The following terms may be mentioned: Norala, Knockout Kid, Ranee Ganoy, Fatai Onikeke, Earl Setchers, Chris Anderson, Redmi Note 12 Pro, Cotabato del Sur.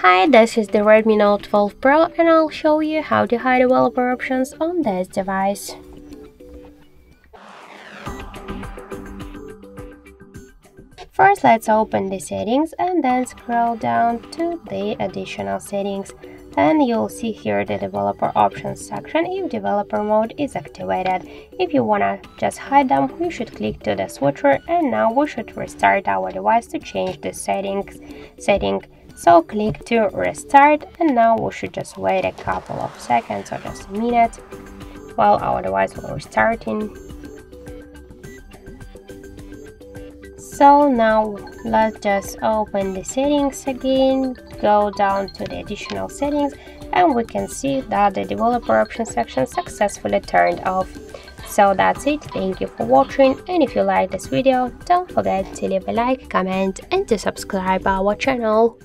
Hi, this is the Redmi Note 12 Pro and I'll show you how to hide developer options on this device. First, let's open the settings and then scroll down to the additional settings. Then you'll see here the developer options section if developer mode is activated. If you wanna just hide them, you should click to the switcher, and now we should restart our device to change the setting. So click to restart, and now we should just wait a couple of seconds or just a minute while our device will restart. So now let's just open the settings again, go down to the additional settings, and we can see that the developer options section successfully turned off. So that's it, thank you for watching, and if you like this video, don't forget to leave a like, comment and to subscribe our channel.